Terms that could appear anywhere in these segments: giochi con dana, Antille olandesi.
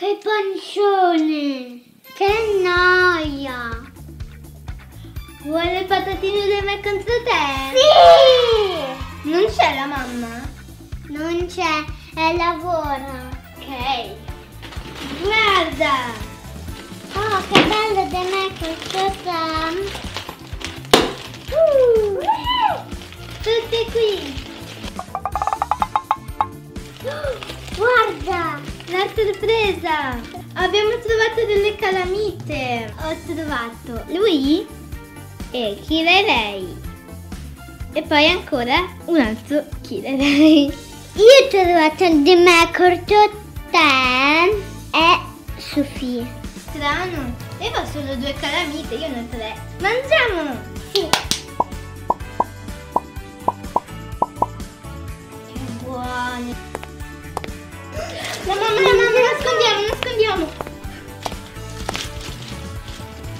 Che pancione! Che noia! Vuole le patatine da me contro te? Sì! Non c'è la mamma? Non c'è, è lavoro. Ok. Guarda! Oh, che bello da me questo Sam! Tutti qui! Oh, guarda! La sorpresa! Abbiamo trovato delle calamite! Ho trovato lui e Kira e lei. E poi ancora un altro Kira e lei. Io ho trovato di me cortottan e Sofì. Strano, aveva solo due calamite, io ne ho tre. Mangiamo! Sì! La mamma, nascondiamo!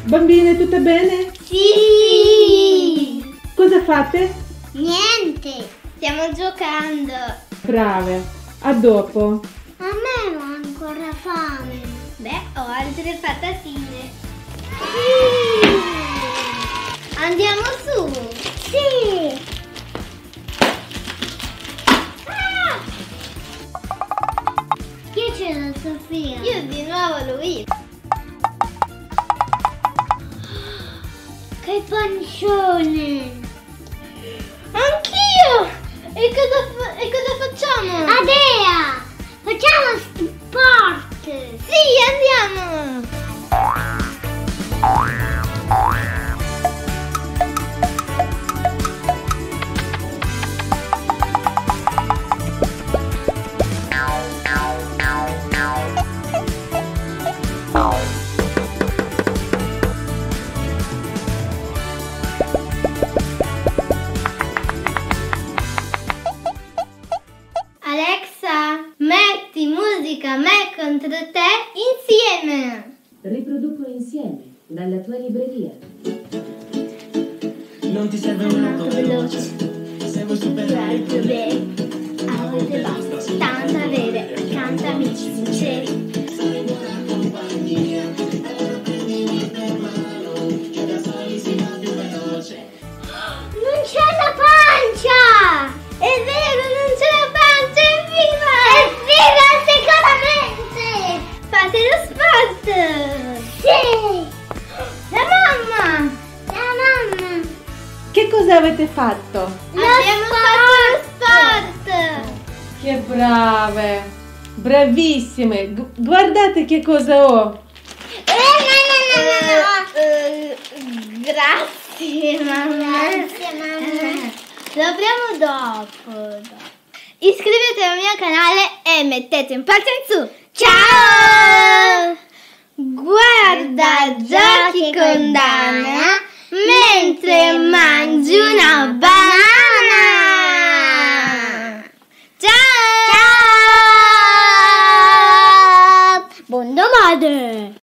Bambine, tutte bene? Sì! Cosa fate? Niente! Stiamo giocando! Brave! A dopo! A me ho ancora fame! Beh, ho altre patatine! Sì! Andiamo su! Sì! Sofia. Io di nuovo lui. Che pancione! Anch'io! E cosa facciamo? Adea! Facciamo sport! Sì, andiamo! Riproduco insieme dalla tua libreria. Non ti serve un atto veloce, se vuoi superare il problema. A volte basta tanto avere accanto amici sinceri. Sei buona compagnia, allora prendimi per mano, che da soli si va più veloce. Non c'è la pancia! È vero, non c'è la pancia, evviva! Evviva sicuramente! Fate lo sport! Cosa avete fatto? Abbiamo fatto lo sport! Che brave! Bravissime! Guardate che cosa ho! No. Grazie mamma! Grazie mamma! Lo apriamo dopo! Iscrivetevi al mio canale e mettete un polso in su! Ciao! Guarda Giochi con Dana mentre mangi una bella